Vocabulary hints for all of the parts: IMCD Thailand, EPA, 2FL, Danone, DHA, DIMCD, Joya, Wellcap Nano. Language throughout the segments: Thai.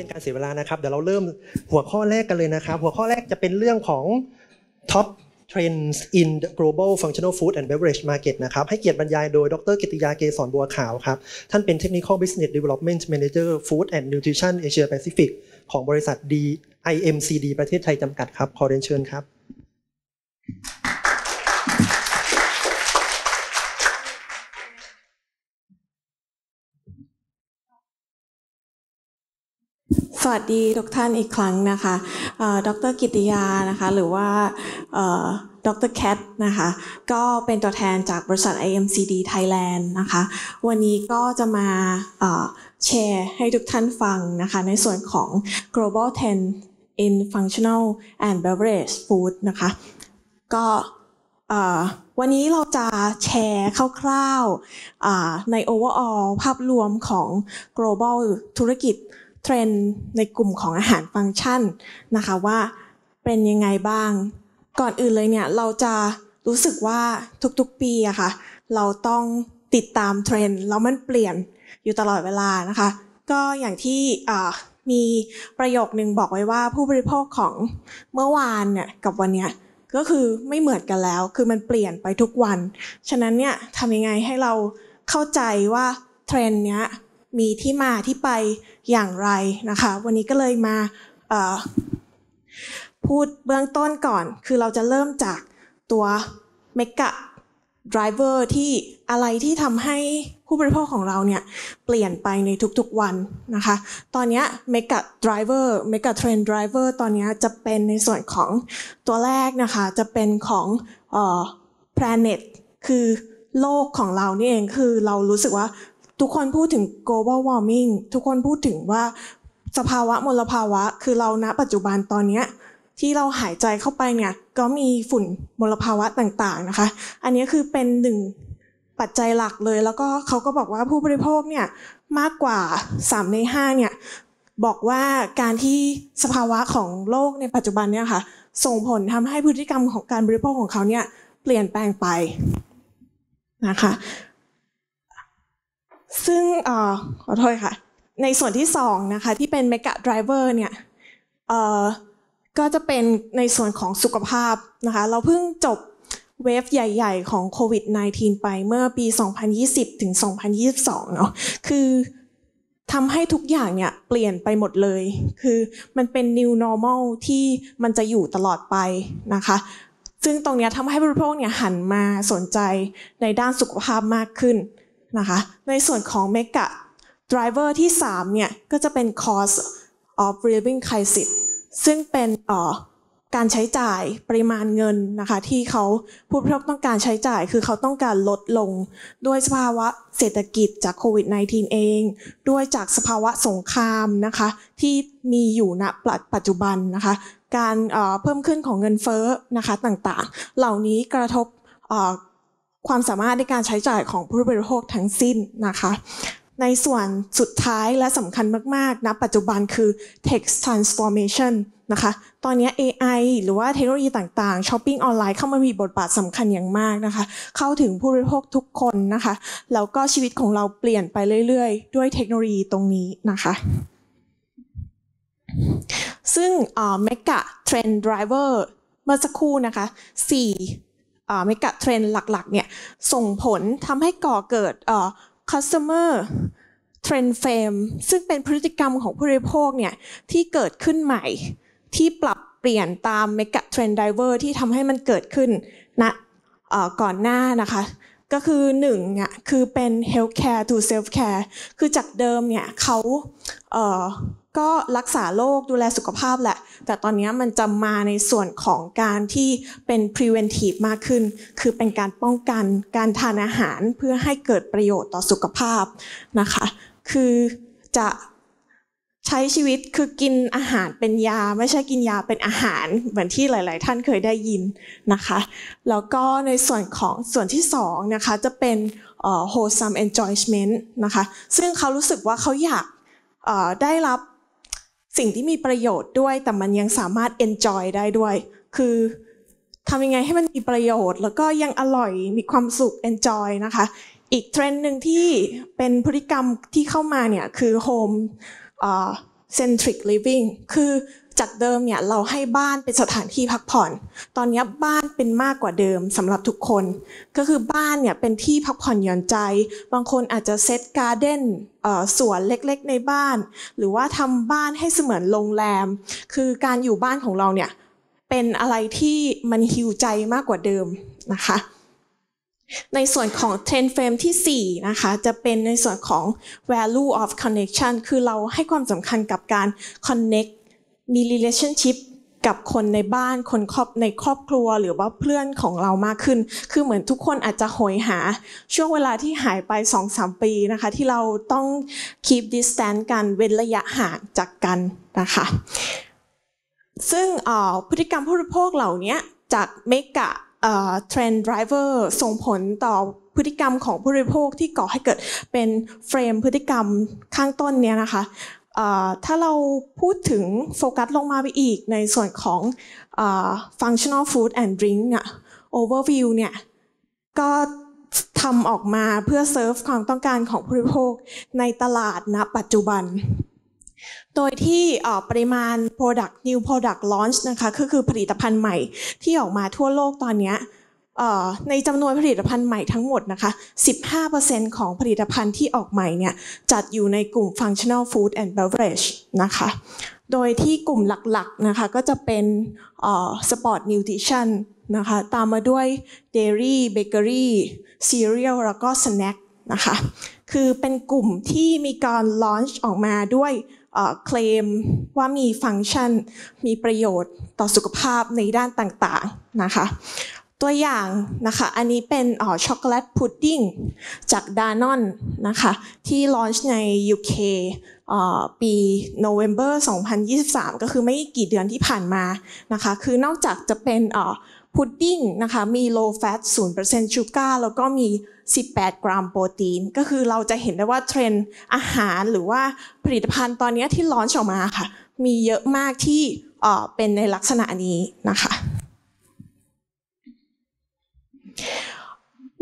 เป็นการเสียเวลานะครับเดี๋ยวเราเริ่มหัวข้อแรกกันเลยนะครับหัวข้อแรกจะเป็นเรื่องของ Top Trends in the Global Functional Food and Beverage Market นะครับให้เกียรติบรรยายโดยดร.กิติยา เกษรบัวขาวครับท่านเป็น Technical Business Development Manager Food and Nutrition Asia Pacific ของบริษัท IMCD ประเทศไทยจำกัดครับขอเรียนเชิญครับสวัสดีทุกท่านอีกครั้งนะคะดร.กิติยานะคะหรือว่าดร.แคทนะคะก็เป็นตัวแทนจากบริษัท IMCD Thailand นะคะวันนี้ก็จะมาแชร์ให้ทุกท่านฟังนะคะในส่วนของ Global Trend in Functional and Beverage Food นะคะก็วันนี้เราจะแชร์คร่าวๆใน overall ภาพรวมของ global ธุรกิจเทรนด์ในกลุ่มของอาหารฟังก์ชันนะคะว่าเป็นยังไงบ้างก่อนอื่นเลยเนี่ยเราจะรู้สึกว่าทุกๆปีอะค่ะเราต้องติดตามเทรนด์แล้วมันเปลี่ยนอยู่ตลอดเวลานะคะก็อย่างที่มีประโยคนึงบอกไว้ว่าผู้บริโภคของเมื่อวานเนี่ยกับวันเนี้ยก็คือไม่เหมือนกันแล้วคือมันเปลี่ยนไปทุกวันฉะนั้นเนี่ยทำยังไงให้เราเข้าใจว่าเทรนด์เนี้ยมีที่มาที่ไปอย่างไรนะคะวันนี้ก็เลยมาพูดเบื้องต้นก่อนคือเราจะเริ่มจากตัวเมกะไดรเวอร์ที่อะไรที่ทำให้ผู้บริโภคของเราเนี่ยเปลี่ยนไปในทุกๆวันนะคะตอนนี้เมกะไดรเวอร์เมกะเทรนด์ไดรเวอร์ตอนนี้จะเป็นในส่วนของตัวแรกนะคะจะเป็นของplanet คือโลกของเรานี่เองคือเรารู้สึกว่าทุกคนพูดถึง global warming ทุกคนพูดถึงว่าสภาวะมลภาวะคือเราณปัจจุบันตอนนี้ที่เราหายใจเข้าไปเนี่ยก็มีฝุ่นมลภาวะต่างๆนะคะอันนี้คือเป็นหนึ่งปัจจัยหลักเลยแล้วก็เขาก็บอกว่าผู้บริโภคเนี่ยมากกว่า3 ใน 5เนี่ยบอกว่าการที่สภาวะของโลกในปัจจุบันเนี่ยค่ะส่งผลทำให้พฤติกรรมของการบริโภคของเขาเนี่ยเปลี่ยนแปลงไปนะคะซึ่งขอโทษค่ะในส่วนที่2นะคะที่เป็นเมกะไดรเวอร์เนี่ยก็จะเป็นในส่วนของสุขภาพนะคะเราเพิ่งจบเวฟใหญ่ๆของโควิด -19 ไปเมื่อปี 2020 ถึง 2022 เนาะคือทำให้ทุกอย่างเนี่ยเปลี่ยนไปหมดเลยคือมันเป็น new normal ที่มันจะอยู่ตลอดไปนะคะซึ่งตรงนี้ทำให้ผู้บริโภคเนี่ยหันมาสนใจในด้านสุขภาพมากขึ้นนะคะในส่วนของ Mega Driver ที่ 3 เนี่ยก็จะเป็น Cost of Living Crisis ซึ่งเป็นการใช้จ่ายปริมาณเงินนะคะที่เขาผู้บริโภคต้องการใช้จ่ายคือเขาต้องการลดลงด้วยสภาวะเศรษฐกิจจากโควิด -19 เองด้วยจากสภาวะสงครามนะคะที่มีอยู่ณปัจจุบันนะคะการเพิ่มขึ้นของเงินเฟ้อนะคะต่างๆเหล่านี้กระทบความสามารถในการใช้จ่ายของผู้บริโภคทั้งสิ้นนะคะในส่วนสุดท้ายและสำคัญมากๆณปัจจุบันคือ tech transformation นะคะตอนนี้ AI หรือว่าเทคโนโลยีต่างๆช้อปปิ้งออนไลน์เข้ามามีบทบาทสำคัญอย่างมากนะคะเข้าถึงผู้บริโภคทุกคนนะคะแล้วก็ชีวิตของเราเปลี่ยนไปเรื่อยๆด้วยเทคโนโลยีตรงนี้นะคะซึ่งMega Trend Driver เมื่อสักครู่นะคะ4 Mega Trend หลักๆเนี่ยส่งผลทำให้ก่อเกิดCustomer Trend Frame ซึ่งเป็นพฤติกรรมของผู้บริโภคเนี่ยที่เกิดขึ้นใหม่ที่ปรับเปลี่ยนตาม Mega Trend Driver ที่ทำให้มันเกิดขึ้นณก่อนหน้านะคะก็คือ1เนี่ยคือเป็น Healthcare to Self-care คือจากเดิมเนี่ยเขาก็รักษาโรคดูแลสุขภาพแหละแต่ตอนนี้มันจะมาในส่วนของการที่เป็น preventive มากขึ้นคือเป็นการป้องกันการทานอาหารเพื่อให้เกิดประโยชน์ต่อสุขภาพนะคะคือจะใช้ชีวิตคือกินอาหารเป็นยาไม่ใช่กินยาเป็นอาหารเหมือนที่หลายๆท่านเคยได้ยินนะคะแล้วก็ในส่วนของส่วนที่2นะคะจะเป็น wholesome enjoyment นะคะซึ่งเขารู้สึกว่าเขาอยากได้รับสิ่งที่มีประโยชน์ด้วยแต่มันยังสามารถ enjoy ได้ด้วยคือทำยังไงให้มันมีประโยชน์แล้วก็ยังอร่อยมีความสุข enjoy นะคะอีกเทรนด์หนึ่งที่เป็นพฤติกรรมที่เข้ามาเนี่ยคือ home centric living คือจากเดิมเนี่ยเราให้บ้านเป็นสถานที่พักผ่อนตอนนี้บ้านเป็นมากกว่าเดิมสำหรับทุกคนก็คือบ้านเนี่ยเป็นที่พักผ่อนหย่อนใจบางคนอาจจะเซตการ์เด้นสวนเล็กๆในบ้านหรือว่าทำบ้านให้เสมือนโรงแรมคือการอยู่บ้านของเราเนี่ยเป็นอะไรที่มันฮีลใจมากกว่าเดิมนะคะในส่วนของเทรนด์เฟรมที่4นะคะจะเป็นในส่วนของ value of connection คือเราให้ความสำคัญกับการ connect มี relationship กับคนในบ้านคนในครอบครัวหรือว่าเพื่อนของเรามากขึ้นคือเหมือนทุกคนอาจจะโหยหาช่วงเวลาที่หายไป 2-3 ปีนะคะที่เราต้อง keep distance กันเว้นระยะห่างจากกันนะคะซึ่งพฤติกรรมผู้บริโภคเหล่านี้จากเมกะเทรนด์ไดรเวอร์ส่งผลต่อพฤติกรรมของผู้บริโภคที่ก่อให้เกิดเป็นเฟรมพฤติกรรมข้างต้นเนี่ยนะคะถ้าเราพูดถึงโฟกัสลงมาไปอีกในส่วนของ functional food and drink เนี่ย overview เนี่ยก็ทำออกมาเพื่อเซิร์ฟความต้องการของผู้บริโภคในตลาดณปัจจุบันโดยที่ปริมาณ product new product launch นะคะคือผลิตภัณฑ์ใหม่ที่ออกมาทั่วโลกตอนนี้ในจำนวนผลิตภัณฑ์ใหม่ทั้งหมดนะคะ 15% ของผลิตภัณฑ์ที่ออกใหม่เนี่ยจัดอยู่ในกลุ่ม functional food and beverage นะคะโดยที่กลุ่มหลักๆนะคะก็จะเป็น sport nutrition นะคะตามมาด้วย dairy bakery cereal แล้วก็ snack นะคะคือเป็นกลุ่มที่มีการ launch ออกมาด้วยเคลมว่ามีฟังก์ชันมีประโยชน์ต่อสุขภาพในด้านต่างๆนะคะตัวอย่างนะคะอันนี้เป็นช็อกโกแลตพุดดิ้งจากดานอนนะคะที่ลอนช์ใน UK ปี November 2023ก็คือไม่กี่เดือนที่ผ่านมานะคะคือนอกจากจะเป็นพุดดิ้งนะคะมี low fat 0% sugar แล้วก็มี18 กรัมโปรตีนก็คือเราจะเห็นได้ว่าเทรนด์อาหารหรือว่าผลิตภัณฑ์ตอนนี้ที่ลอนช์ออกมาค่ะมีเยอะมากที่เป็นในลักษณะนี้นะคะ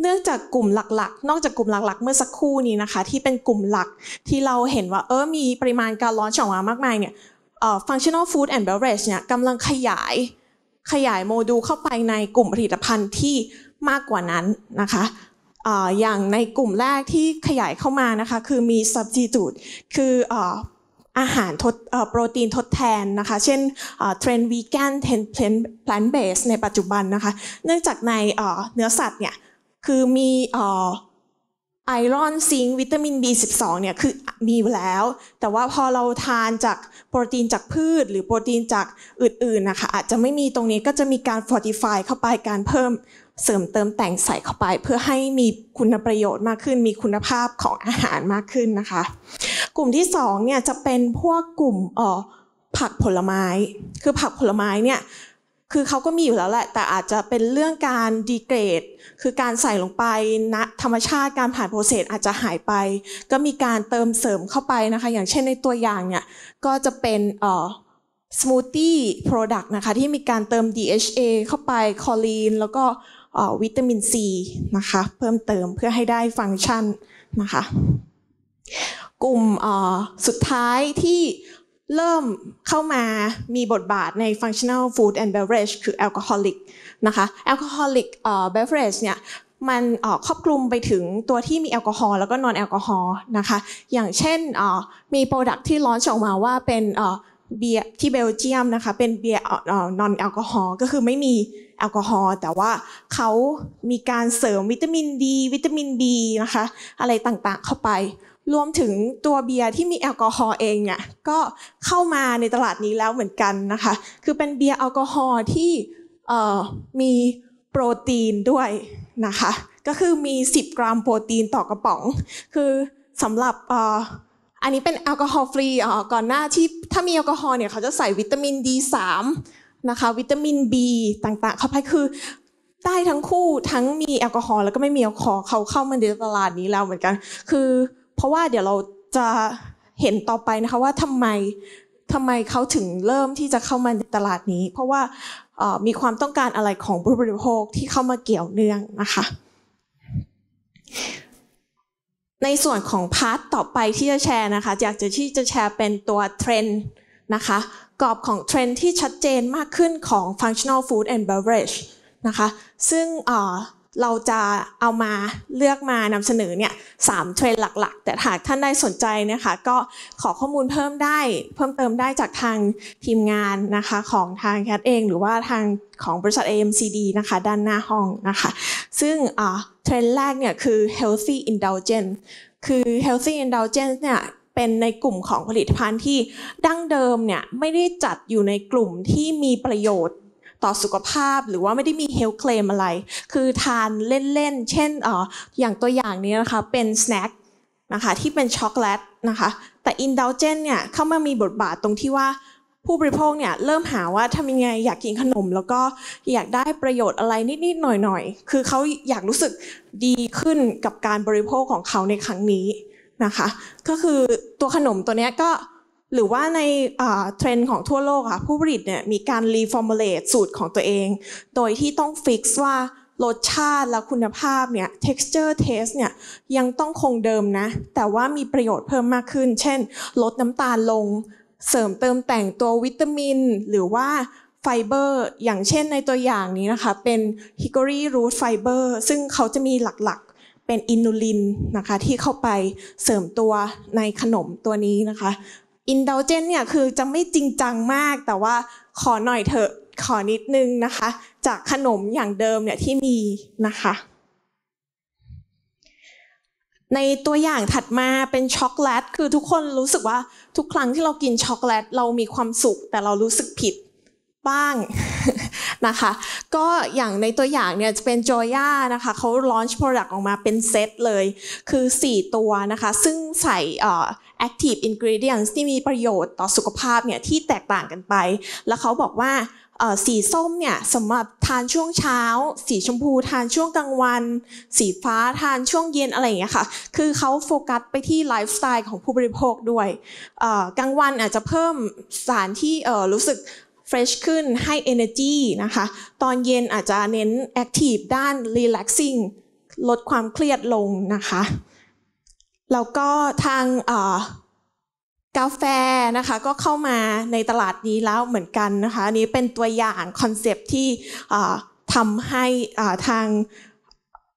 เนื่องจากกลุ่มหลักๆนอกจากกลุ่มหลักๆเมื่อสักครู่นี้นะคะที่เป็นกลุ่มหลักที่เราเห็นว่ามีปริมาณการลอนช์ออกมามากมายเนี่ย functional food and beverage เนี่ยกำลังขยายโมดูลเข้าไปในกลุ่มผลิตภัณฑ์ที่มากกว่านั้นนะคะอย่างในกลุ่มแรกที่ขยายเข้ามานะคะคือมี substitute คืออาหารโปรตีนทดแทนนะคะเช่นเทรนด์วีแกนเทรนด์plant based ในปัจจุบันนะคะเนื่องจากในเนื้อสัตว์เนี่ยคือมีไอรอนซิงค์วิตามิน B12 เนี่ยคือมีแล้วแต่ว่าพอเราทานจากโปรตีนจากพืชหรือโปรตีนจากอื่นๆนะคะอาจจะไม่มีตรงนี้ก็จะมีการ fortify เข้าไปการเพิ่มเสริมเติมแต่งใส่เข้าไปเพื่อให้มีคุณประโยชน์มากขึ้นมีคุณภาพของอาหารมากขึ้นนะคะกลุ่มที่2เนี่ยจะเป็นพวกกลุ่มผักผลไม้คือผักผลไม้เนี่ยคือเขาก็มีอยู่แล้วแหละแต่อาจจะเป็นเรื่องการดีเกรดคือการใส่ลงไปนะธรรมชาติการผ่านโปรเซสอาจจะหายไปก็มีการเติมเสริมเข้าไปนะคะอย่างเช่นในตัวอย่างเนี่ยก็จะเป็นสมูทตี้โปรดักต์นะคะที่มีการเติม DHA เข้าไปคอลีนแล้วก็วิตามินซีนะคะเพิ่มเติมเพื่อให้ได้ฟังก์ชันนะคะกลุ่มสุดท้ายที่เริ่มเข้ามามีบทบาทใน functional food and beverage คือ alcoholic นะคะ alcoholic beverage เนี่ยมันครอบคลุมไปถึงตัวที่มีแอลกอฮอล์แล้วก็ non แอลกอฮอล์นะคะอย่างเช่นมี product ที่ลอนช์ออกมาว่าเป็นเบียร์ที่เบลเยียมนะคะเป็นเบียร์ non แอลกอฮอล์ก็คือไม่มีแอลกอฮอล์แต่ว่าเขามีการเสริมวิตามินดีวิตามิน B นะคะอะไรต่างๆเข้าไปรวมถึงตัวเบียร์ที่มีแอลกอฮอล์เองเนี่ยก็เข้ามาในตลาดนี้แล้วเหมือนกันนะคะคือเป็นเบียร์แอลกอฮอล์ที่มีโปรตีนด้วยนะคะก็คือมี10 กรัมโปรตีนต่อกระป๋องคือสำหรับอันนี้เป็นแอลกอฮอล์ฟรีก่อนหน้าที่ถ้ามีแอลกอฮอล์เนี่ยเขาจะใส่วิตามิน D3 นะคะวิตามิน B ต่างๆเข้าไปคือได้ทั้งคู่ทั้งมีแอลกอฮอล์แล้วก็ไม่มีแอลกอฮอล์เขาเข้ามาในตลาดนี้แล้วเหมือนกันคือเพราะว่าเดี๋ยวเราจะเห็นต่อไปนะคะว่าทำไมเขาถึงเริ่มที่จะเข้ามาในตลาดนี้เพราะว่ามีความต้องการอะไรของผู้บริโภคที่เข้ามาเกี่ยวเนื่องนะคะ ในส่วนของพาร์ทต่อไปที่จะแชร์นะคะอยากจะที่จะแชร์เป็นตัวเทรนด์นะคะกรอบของเทรนด์ที่ชัดเจนมากขึ้นของ functional food and beverage นะคะซึ่งเราจะเอามาเลือกมานำเสนอเนี่ย3 เทรนด์หลักๆแต่หากท่านได้สนใจนะคะก็ขอข้อมูลเพิ่มเติมได้จากทางทีมงานนะคะของทางแคทเองหรือว่าทางของบริษัท IMCD นะคะด้านหน้าห้องนะคะซึ่งเทรนด์แรกเนี่ยคือ healthy indulgence คือ healthy indulgence เนี่ยเป็นในกลุ่มของผลิตภัณฑ์ที่ดั้งเดิมเนี่ยไม่ได้จัดอยู่ในกลุ่มที่มีประโยชน์ต่อสุขภาพหรือว่าไม่ได้มีเฮลท์เคลมอะไรคือทานเล่นๆเช่นอย่างตัวอย่างนี้นะคะเป็นสแน็คนะคะที่เป็นช็อกโกแลตนะคะแต่อินดัลเจนเนี่ยเข้ามามีบทบาทตรงที่ว่าผู้บริโภคเนี่ยเริ่มหาว่าทำยังไงอยากกินขนมแล้วก็อยากได้ประโยชน์อะไรนิดๆหน่อยๆคือเขาอยากรู้สึกดีขึ้นกับการบริโภคของเขาในครั้งนี้นะคะก็คือตัวขนมตัวนี้ก็หรือว่าในเทรนด์ของทั่วโลกค่ะผู้ผลิตเนี่ยมีการรีฟอร์มูลเลตสูตรของตัวเองโดยที่ต้องฟิกซ์ว่ารสชาติและคุณภาพเนี่ย texture taste เนี่ยยังต้องคงเดิมนะแต่ว่ามีประโยชน์เพิ่มมากขึ้นเช่นลดน้ำตาลลงเสริมเติมแต่งตัววิตามินหรือว่าไฟเบอร์อย่างเช่นในตัวอย่างนี้นะคะเป็น hickory root fiber ซึ่งเขาจะมีหลักๆเป็นอินูลินนะคะที่เข้าไปเสริมตัวในขนมตัวนี้นะคะIndulgent เนี่ยคือจะไม่จริงจังมากแต่ว่าขอหน่อยเถอะขอนิดนึงนะคะจากขนมอย่างเดิมเนี่ยที่มีนะคะในตัวอย่างถัดมาเป็นช็อกโกแลตคือทุกคนรู้สึกว่าทุกครั้งที่เรากินช็อกโกแลตเรามีความสุขแต่เรารู้สึกผิดบ้าง นะคะก็อย่างในตัวอย่างเนี่ยจะเป็น Joya นะคะเขา launch product ออกมาเป็นเซตเลยคือ4 ตัวนะคะซึ่งใส่active ingredients ที่มีประโยชน์ต่อสุขภาพเนี่ยที่แตกต่างกันไปแล้วเขาบอกว่าสีส้มเนี่ยสำหรับทานช่วงเช้าสีชมพูทานช่วงกลางวันสีฟ้าทานช่วงเย็นอะไรอย่างเงี้ยค่ะคือเขาโฟกัสไปที่ไลฟ์สไตล์ของผู้บริโภคด้วยกลางวันอาจจะเพิ่มสารที่รู้สึกเฟรชขึ้นให้ energy นะคะตอนเย็นอาจจะเน้น active ด้าน relaxing ลดความเครียดลงนะคะแล้วก็ทางกาแฟนะคะก็เข้ามาในตลาดนี้แล้วเหมือนกันนะคะอันนี้เป็นตัวอย่างคอนเซปต์ที่ทำให้ทาง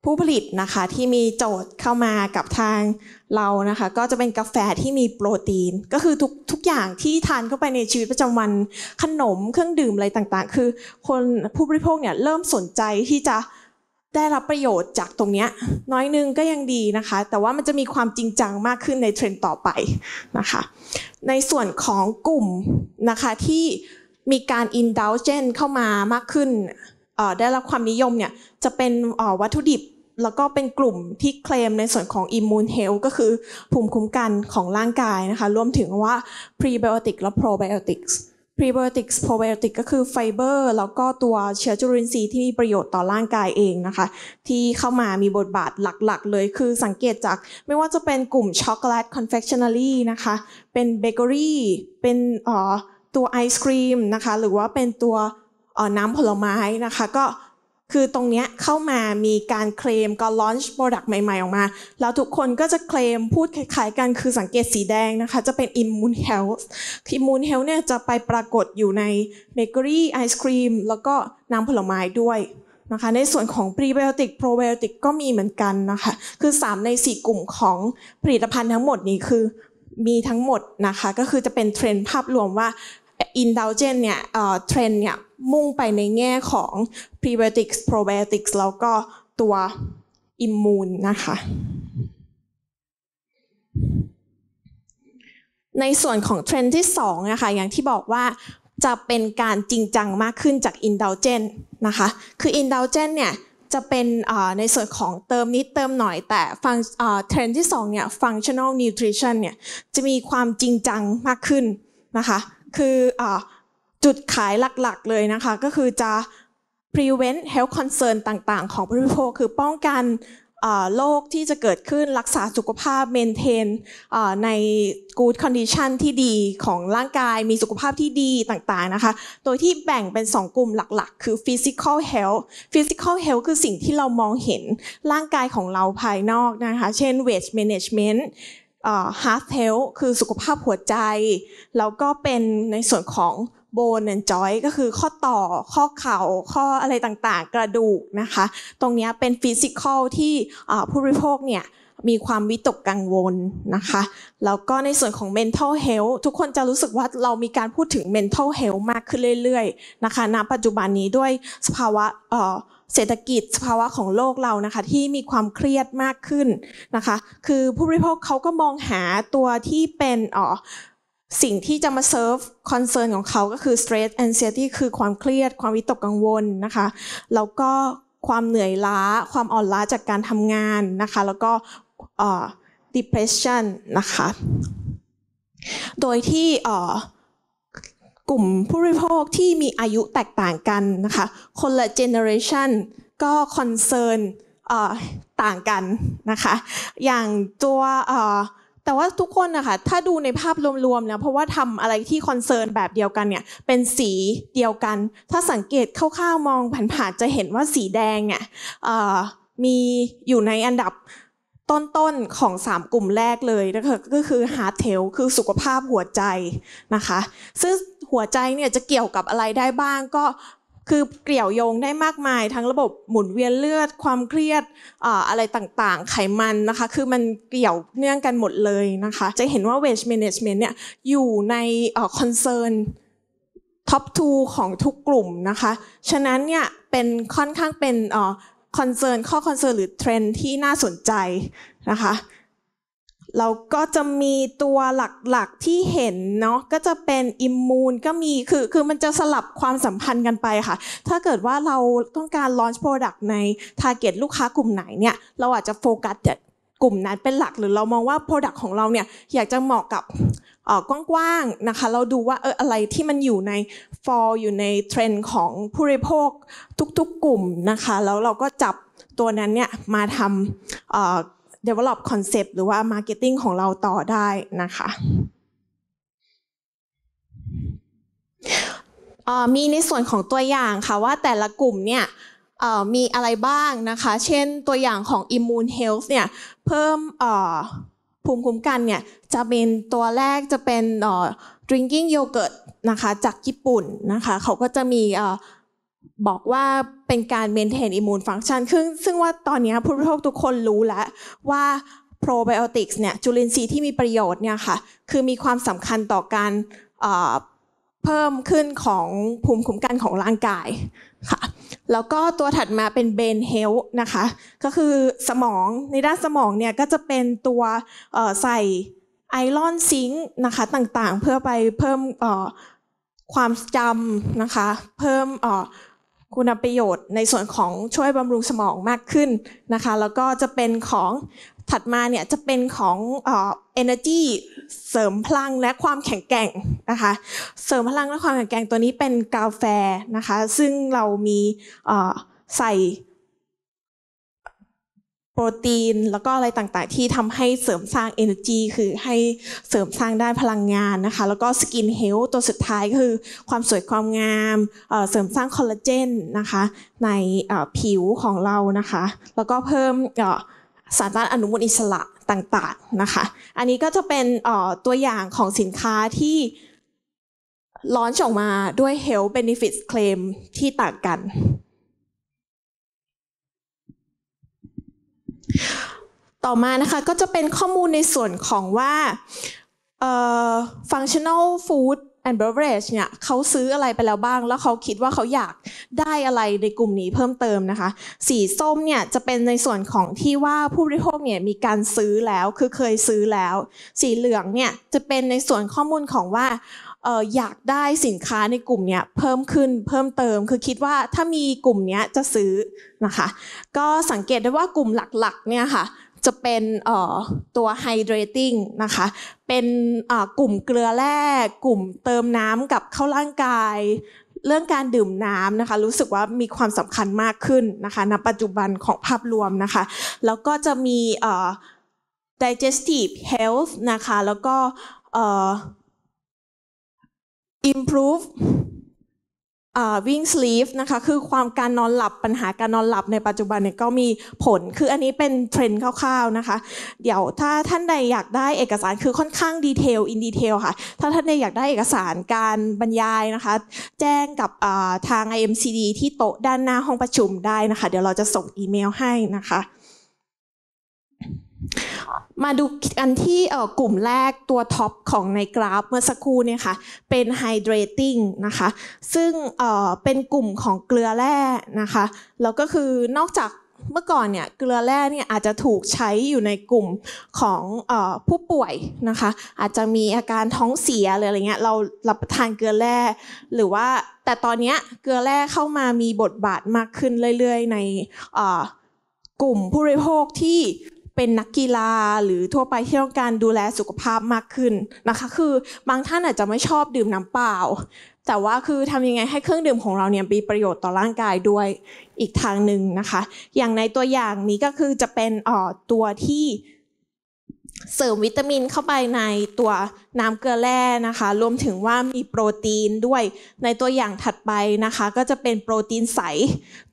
ผู้ผลิตนะคะที่มีโจทย์เข้ามากับทางเรานะคะก็จะเป็นกาแฟที่มีโปรตีนก็คือทุกอย่างที่ทานเข้าไปในชีวิตประจำวันขนมเครื่องดื่มอะไรต่างๆคือคนผู้บริโภคเนี่ยเริ่มสนใจที่จะได้รับประโยชน์จากตรงนี้น้อยนึงก็ยังดีนะคะแต่ว่ามันจะมีความจริงจังมากขึ้นในเทรนด์ต่อไปนะคะในส่วนของกลุ่มนะคะที่มีการ indulgence เข้ามามากขึ้นได้รับความนิยมเนี่ยจะเป็นวัตถุดิบแล้วก็เป็นกลุ่มที่เคลมในส่วนของ immune health ก็คือภูมิคุ้มกันของร่างกายนะคะรวมถึงว่า prebiotic และ probiotics prebiotics probiotics ก็คือไฟเบอร์แล้วก็ตัวเชื้อจุลินทรีย์ที่มีประโยชน์ต่อร่างกายเองนะคะที่เข้ามามีบทบาทหลักๆเลยคือสังเกตจากไม่ว่าจะเป็นกลุ่มช็อกโกแลต confectionery นะคะเป็นเบเกอรี่เป็นตัวไอศครีมนะคะหรือว่าเป็นตัวน้ำผลไม้นะคะก็คือตรงเนี้ยเข้ามามีการเคลมก็ launch product ใหม่ๆออกมาแล้วทุกคนก็จะเคลมพูดคล้ายๆกันคือสังเกตสีแดงนะคะจะเป็น immune health immune health เนี่ยจะไปปรากฏอยู่ในเบเกอรี่ไอศครีมแล้วก็น้ำผลไม้ด้วยนะคะในส่วนของ prebiotic probiotic ก็มีเหมือนกันนะคะคือ3 ใน 4กลุ่มของผลิตภัณฑ์ทั้งหมดนี้คือมีทั้งหมดนะคะก็คือจะเป็นเทรนด์ภาพรวมว่าindulgence เนี่ยเทรนด์เนี่ยมุ่งไปในแง่ของ prebiotics probiotics แล้วก็ตัว immune นะคะในส่วนของเทรนด์ที่2นะคะอย่างที่บอกว่าจะเป็นการจริงจังมากขึ้นจาก indulgence นะคะคือ indulgence เนี่ยจะเป็นในส่วนของเติมนิดเติมหน่อยแต่ฟังเทรนด์ที่2เนี่ย functional nutrition เนี่ยจะมีความจริงจังมากขึ้นนะคะคือจุดขายหลักๆเลยนะคะก็คือจะ prevent health concern ต่างๆของผู้บริโภคคือป้องกัน โรคที่จะเกิดขึ้นรักษาสุขภาพเมนเทนใน good condition ที่ดีของร่างกายมีสุขภาพที่ดีต่างๆนะคะโดยที่แบ่งเป็น2กลุ่มหลักๆคือ physical health physical health คือสิ่งที่เรามองเห็นร่างกายของเราภายนอกนะคะเช่น weight management heart health คือสุขภาพหัวใจแล้วก็เป็นในส่วนของbone and joint ก็คือข้อต่อข้อเข่าข้ออะไรต่างๆกระดูกนะคะตรงนี้เป็นฟิสิกอลที่ผู้บริโภคเนี่ยมีความวิตกกังวลนะคะแล้วก็ในส่วนของ mental health ทุกคนจะรู้สึกว่าเรามีการพูดถึง mental health มากขึ้นเรื่อยๆนะคะณปัจจุบันนี้ด้วยสภาวะเศรษฐกิจสภาวะของโลกเรานะคะที่มีความเครียดมากขึ้นนะคะคือผู้บริโภคเขาก็มองหาตัวที่เป็นสิ่งที่จะมาเซิร์ฟคอนเซิร์นของเขาก็คือ stress anxiety คือความเครียดความวิตกกังวลนะคะแล้วก็ความเหนื่อยล้าความอ่อนล้าจากการทำงานนะคะแล้วก็ depression นะคะโดยที่กลุ่มผู้บริโภคที่มีอายุแตกต่างกันนะคะคนละ generation ก็คอนเซิร์นต่างกันนะคะอย่างตัวแต่ว่าทุกคนนะคะถ้าดูในภาพรวมๆนะเพราะว่าทำอะไรที่คอนเซิร์นแบบเดียวกันเนี่ยเป็นสีเดียวกันถ้าสังเกตคร่าวๆมองผ่านๆจะเห็นว่าสีแดงเนี่ยมีอยู่ในอันดับต้นๆของ3กลุ่มแรกเลยนะคะก็คือ heart health คือสุขภาพหัวใจนะคะซึ่งหัวใจเนี่ยจะเกี่ยวกับอะไรได้บ้างก็คือเกี่ยวโยงได้มากมายทั้งระบบหมุนเวียนเลือดความเครียดอะไรต่างๆไขมันนะคะคือมันเกี่ยวเนื่องกันหมดเลยนะคะจะเห็นว่า weight management เนี่ยอยู่ในconcern top 2ของทุกกลุ่มนะคะฉะนั้นเนี่ยเป็นค่อนข้างเป็นconcern ข้อ concern หรือ trend ที่น่าสนใจนะคะเราก็จะมีตัวหลักๆที่เห็นเนาะก็จะเป็นอิมมูนก็มีคือมันจะสลับความสัมพันธ์กันไปค่ะถ้าเกิดว่าเราต้องการ launch product ใน target ลูกค้ากลุ่มไหนเนี่ยเราอาจจะโฟกัสแต่กลุ่มนั้นเป็นหลักหรือเรามองว่า product ของเราเนี่ยอยากจะเหมาะกับกว้างๆนะคะเราดูว่าอะไรที่มันอยู่ใน fall อยู่ในเทรนด์ของผู้บริโภคทุกๆกลุ่มนะคะแล้วเราก็จับตัวนั้นเนี่ยมาทำdevelop concept หรือว่า marketing ของเราต่อได้นะคะมีในส่วนของตัวอย่างค่ะว่าแต่ละกลุ่มเนี่ยมีอะไรบ้างนะคะเช่นตัวอย่างของ immune health เนี่ยเพิ่มภูมิคุ้มกันเนี่ยจะเป็นตัวแรกจะเป็น drinking yogurt นะคะจากญี่ปุ่นนะคะเขาก็จะมีบอกว่าเป็นการ maintain immune function ซึ่งว่าตอนนี้ผู้บริโภคทุกคนรู้แล้วว่า probiotics เนี่ยจุลินทรีย์ที่มีประโยชน์เนี่ยค่ะคือมีความสำคัญต่อการเพิ่มขึ้นของภูมิคุ้มกันของร่างกายค่ะแล้วก็ตัวถัดมาเป็น brain health นะคะก็คือสมองในด้านสมองเนี่ยก็จะเป็นตัวใส่ไอรอนซิงค์นะคะต่างๆเพื่อไปเพิ่มความจำนะคะเพิ่มคุณประโยชน์ในส่วนของช่วยบำรุงสมองมากขึ้นนะคะแล้วก็จะเป็นของถัดมาเนี่ยจะเป็นของenergy เสริมพลังและความแข็งแกร่งนะคะเสริมพลังและความแข็งแกร่งตัวนี้เป็นกาแฟนะคะซึ่งเรามีใส่โปรตีนแล้วก็อะไรต่างๆที่ทำให้เสริมสร้าง energy คือให้เสริมสร้างได้พลังงานนะคะแล้วก็ skin health ตัวสุดท้ายคือความสวยความงามเสริมสร้างคอลลาเจนนะคะในผิวของเรานะคะแล้วก็เพิ่มสารต้านอนุมูลอิสระต่างๆนะคะอันนี้ก็จะเป็นตัวอย่างของสินค้าที่ล้อนออกมาด้วย health benefits claim ที่ต่างกันต่อมานะคะก็จะเป็นข้อมูลในส่วนของว่า functional food and beverage เนี่ยเขาซื้ออะไรไปแล้วบ้างแล้วเขาคิดว่าเขาอยากได้อะไรในกลุ่มนี้เพิ่มเติมนะคะสีส้มเนี่ยจะเป็นในส่วนของที่ว่าผู้บริโภคเนี่ยมีการซื้อแล้วคือเคยซื้อแล้วสีเหลืองเนี่ยจะเป็นในส่วนข้อมูลของว่าอยากได้สินค้าในกลุ่มเนี้ยเพิ่มขึ้นเพิ่มเติมคือคิดว่าถ้ามีกลุ่มเนี้ยจะซื้อนะคะก็สังเกตได้ว่ากลุ่มหลักๆเนี่ยค่ะจะเป็นตัว hydrating นะคะเป็นกลุ่มเกลือแร่กลุ่มเติมน้ำกับเข้าร่างกาย เรื่องการดื่มน้ำนะคะรู้สึกว่ามีความสำคัญมากขึ้นนะคะณปัจจุบันของภาพรวมนะคะแล้วก็จะมีdigestive health นะคะแล้วก็improve wing sleep นะคะคือความการนอนหลับปัญหาการนอนหลับในปัจจุบันเนี่ยก็มีผลคืออันนี้เป็นเทรนด์คร่าวๆนะคะเดี๋ยวถ้าท่านใดอยากได้เอกสารคือค่อนข้างดีเทลอินดีเทลค่ะถ้าท่านใดอยากได้เอกสารการบรรยายนะคะแจ้งกับทาง IMCD ที่โต๊ะด้านหน้าห้องประชุมได้นะคะเดี๋ยวเราจะส่งอีเมลให้นะคะมาดูอันที่กลุ่มแรกตัวท็อปของในกราฟเมื่อสักครู่เนี่ยค่ะเป็น hydrating นะคะซึ่งเป็นกลุ่มของเกลือแร่นะคะแล้วก็คือนอกจากเมื่อก่อนเนี่ยเกลือแร่เนี่ยอาจจะถูกใช้อยู่ในกลุ่มของผู้ป่วยนะคะอาจจะมีอาการท้องเสียอะไรเงี้ยเรารับประทานเกลือแร่หรือว่าแต่ตอนนี้เกลือแร่เข้ามามีบทบาทมากขึ้นเรื่อยๆในกลุ่มผู้บริโภคที่เป็นนักกีฬาหรือทั่วไปที่ต้องการดูแลสุขภาพมากขึ้นนะคะคือบางท่านอาจจะไม่ชอบดื่มน้ำเปล่าแต่ว่าคือทำยังไงให้เครื่องดื่มของเราเนี่ยมีประโยชน์ต่อร่างกายด้วยอีกทางหนึ่งนะคะอย่างในตัวอย่างนี้ก็คือจะเป็นตัวที่เสริมวิตามินเข้าไปในตัวน้ำเกลือแร่นะคะรวมถึงว่ามีโปรตีนด้วยในตัวอย่างถัดไปนะคะก็จะเป็นโปรตีนใส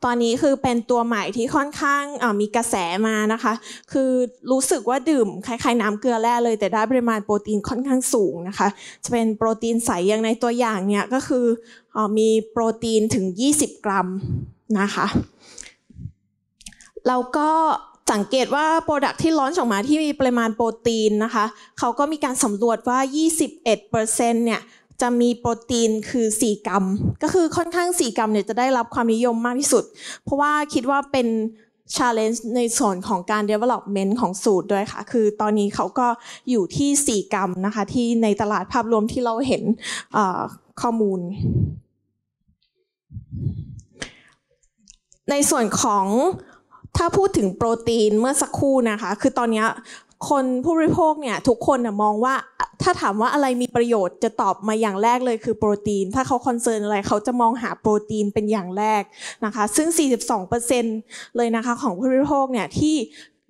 ตอนนี้คือเป็นตัวใหม่ที่ค่อนข้างมีกระแสมานะคะคือรู้สึกว่าดื่มคล้ายๆน้ำเกลือแร่เลยแต่ได้ปริมาณโปรตีนค่อนข้างสูงนะคะจะเป็นโปรตีนใสอย่างในตัวอย่างเนี่ยก็คือมีโปรตีนถึง20 กรัมนะคะแล้วก็สังเกตว่าโปรดักที่ลอนช์ออกมาที่มีปริมาณโปรตีนนะคะเขาก็มีการสำรวจว่า 21% เนี่ยจะมีโปรตีนคือ4 กรัมก็คือค่อนข้าง4 กรัมเนี่ยจะได้รับความนิยมมากที่สุดเพราะว่าคิดว่าเป็น challenge ในส่วนของการ development ของสูตรด้วยค่ะคือตอนนี้เขาก็อยู่ที่4 กรัมนะคะที่ในตลาดภาพรวมที่เราเห็นข้อมูลในส่วนของถ้าพูดถึงโปรตีนเมื่อสักครู่นะคะคือตอนนี้คนผู้บริโภคเนี่ยทุกคนมองว่าถ้าถามว่าอะไรมีประโยชน์จะตอบมาอย่างแรกเลยคือโปรตีนถ้าเขาคอนเซิร์นอะไรเขาจะมองหาโปรตีนเป็นอย่างแรกนะคะซึ่ง 42% เลยนะคะของผู้บริโภคเนี่ยที่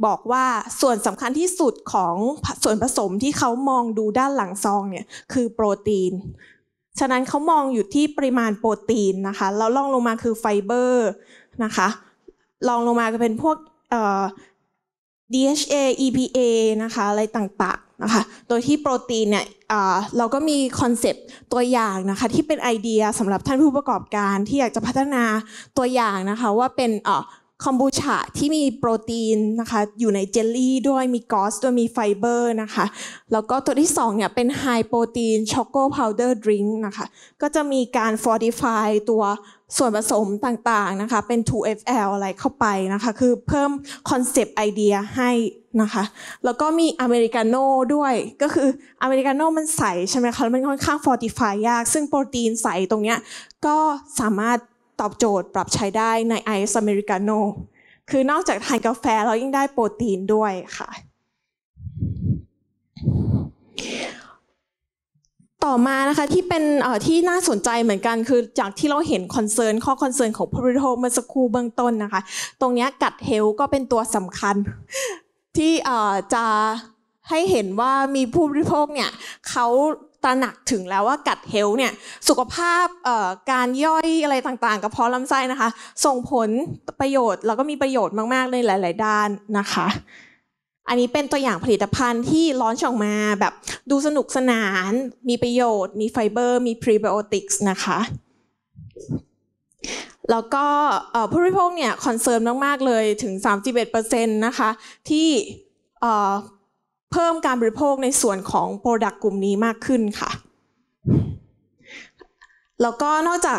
บอกว่าส่วนสำคัญที่สุดของส่วนผสมที่เขามองดูด้านหลังซองเนี่ยคือโปรตีนฉะนั้นเขามองอยู่ที่ปริมาณโปรตีนนะคะแล้วรองลงมาคือไฟเบอร์นะคะลองลงมาก็เป็นพวกDHA EPA นะคะอะไรต่างๆนะคะโดยที่โปรตีนเนี่ยเราก็มีคอนเซปต์ตัวอย่างนะคะที่เป็นไอเดียสำหรับท่านผู้ประกอบการที่อยากจะพัฒนาตัวอย่างนะคะว่าเป็นคอมบูชาที่มีโปรตีนนะคะอยู่ในเจลลี่ด้วยมีกอซด้วยมีไฟเบอร์นะคะแล้วก็ตัวที่2เนี่ยเป็นไฮโปรตีนช็อกโกพาวเดอร์ดริงก์นะคะก็จะมีการฟอร์ติฟายตัวส่วนผสมต่างๆนะคะเป็น 2FL อะไรเข้าไปนะคะคือเพิ่มคอนเซปต์ไอเดียให้นะคะแล้วก็มีอเมริกาโน่ด้วยก็คืออเมริกาโน่มันใสใช่ไหมคะมันค่อนข้างฟอร์ติฟายยากซึ่งโปรตีนใสตรงเนี้ยก็สามารถตอบโจทย์ปรับใช้ได้ในไอซ์อเมริกาโน่คือนอกจากทานกาแฟเรายิ่งได้โปรตีนด้วยค่ะต่อมานะคะที่เป็นที่น่าสนใจเหมือนกันคือจากที่เราเห็นคอนเซิร์นข้อคอนเซิร์นของผู้บริโภคเมื่อสักครู่เบื้องต้นนะคะตรงนี้กัดเฮลก็เป็นตัวสำคัญที่จะให้เห็นว่ามีผู้บริโภคเนี่ยเขาตระหนักถึงแล้วว่ากัดเฮลเนี่ยสุขภาพการย่อยอะไรต่างๆกระเพาะลำไส้นะคะส่งผลประโยชน์แล้วก็มีประโยชน์มากๆในหลายๆด้านนะคะอันนี้เป็นตัวอย่างผลิตภัณฑ์ที่ลอนช์ออกมาแบบดูสนุกสนานมีประโยชน์มีไฟเบอร์มีพรีไบโอติกส์นะคะแล้วก็ผู้บริโภคเนี่ยคอนเซิร์นมากๆเลยถึง 31% นะคะที่เพิ่มการบริโภคในส่วนของโปรดักต์กลุ่มนี้มากขึ้นค่ะแล้วก็นอกจาก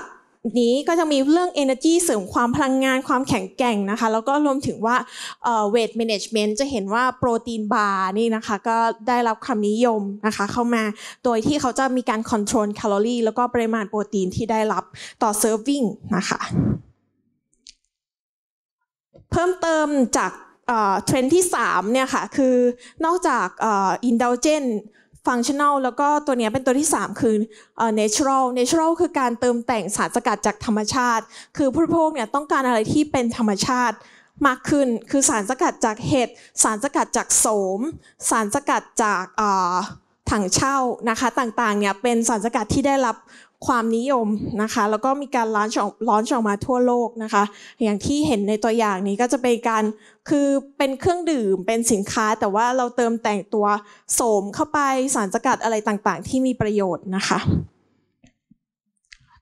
นี้ก็จะมีเรื่อง energy เสริมความพลังงานความแข็งแกร่งนะคะแล้วก็รวมถึงว่าweight management จะเห็นว่าโปรตีนบาร์นี่นะคะก็ได้รับความนิยมนะคะเข้ามาโดยที่เขาจะมีการ control แคลอรี่แล้วก็ปริมาณโปรตีนที่ได้รับต่อ serving นะคะเพิ่มเติมจากเทรนด์ที่3เนี่ยค่ะคือนอกจาก indulgent ไฟ functional แล้วก็ตัวนี้เป็นตัวที่3คือ natural คือการเติมแต่งสารสกัดจากธรรมชาติคือผู้บริโภคเนี่ยต้องการอะไรที่เป็นธรรมชาติมากขึ้นคือสารสกัดจากเห็ดสารสกัดจากโสมสารสกัดจากถังเช่านะคะต่างๆเนี่ยเป็นสารสกัดที่ได้รับความนิยมนะคะแล้วก็มีการลอนช์ออกมาทั่วโลกนะคะอย่างที่เห็นในตัวอย่างนี้ก็จะเป็นการคือเป็นเครื่องดื่มเป็นสินค้าแต่ว่าเราเติมแต่งตัวโสมเข้าไปสารสกัดอะไรต่างๆที่มีประโยชน์นะคะ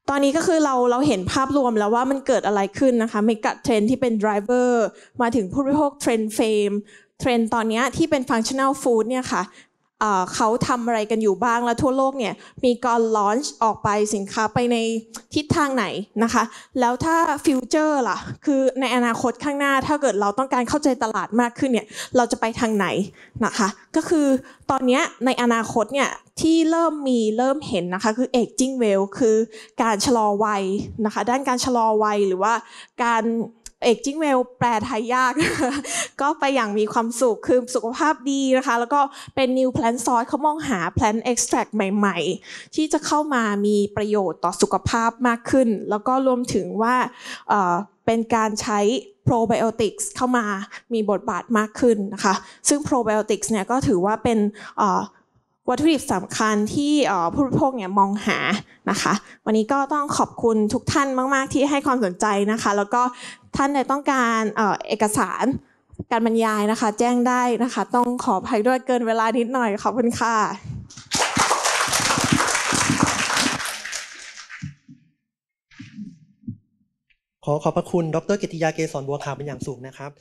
ตอนนี้ก็คือเราเห็นภาพรวมแล้วว่ามันเกิดอะไรขึ้นนะคะเมกะเทรนที่เป็น driver มาถึงผู้บริโภคเทรนเฟมเทรนตอนนี้ที่เป็น functional food เนี่ยค่ะเขาทำอะไรกันอยู่บ้างและทั่วโลกเนี่ยมีการลอนช์ออกไปสินค้าไปในทิศทางไหนนะคะแล้วถ้าฟิวเจอร์ล่ะคือในอนาคตข้างหน้าถ้าเกิดเราต้องการเข้าใจตลาดมากขึ้นเนี่ยเราจะไปทางไหนนะคะก็คือตอนนี้ในอนาคตเนี่ยที่เริ่มเห็นนะคะคือ aging well คือการชะลอวัยนะคะด้านการชะลอวัยหรือว่าการaging well แปลไทยยาก ก็ไปอย่างมีความสุขคือสุขภาพดีนะคะแล้วก็เป็น new plant source เขามองหา plant extract ใหม่ๆที่จะเข้ามามีประโยชน์ต่อสุขภาพมากขึ้นแล้วก็รวมถึงว่าเป็นการใช้ probiotics เข้ามามีบทบาทมากขึ้นนะคะซึ่ง probiotics เนี่ยก็ถือว่าเป็นวัตถุดิบสำคัญที่ผู้บริโภคเนี่ยมองหานะคะวันนี้ก็ต้องขอบคุณทุกท่านมากๆที่ให้ความสนใจนะคะแล้วก็ท่านใดต้องการเอกสารการบรรยายนะคะแจ้งได้นะคะต้องขออภัยด้วยเกินเวลานิดหน่อยขอบคุณค่ะขอขอบพระคุณดร.กิติยา เกษรบัวขาวเป็นอย่างสูงนะครับ